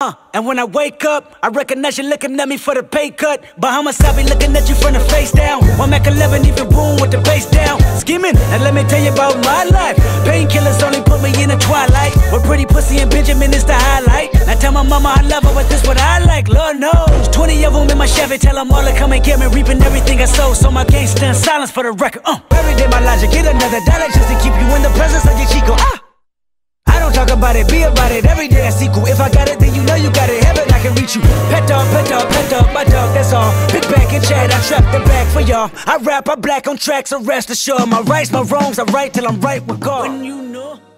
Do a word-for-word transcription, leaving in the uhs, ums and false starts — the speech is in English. Uh, and when I wake up, I recognize you looking at me for the pay cut. Bahamas, I be looking at you from the face down. One Mac eleven, even boom with the bass down. Skimming, and let me tell you about my life. Painkillers only put me in the twilight. With pretty pussy and Benjamin is the highlight. I tell my mama I love her, but this what I like, Lord knows. twenty of them in my Chevy, tell them all to come and get me. Reaping everything I sow, so my game stands silence for the record. Uh, every day my logic, get another dollar just to keep you in the presence of your Chico. Ah! Talk about it, be about it, every day I see cool. If I got it, then you know you got it, heaven I can reach you. Pet dog, pet dog, pet dog, my dog, that's all. Big back and chat, I trap the back for y'all. I rap, I black on tracks, so rest assured. My rights, my wrongs, I right till I'm right with God. When you know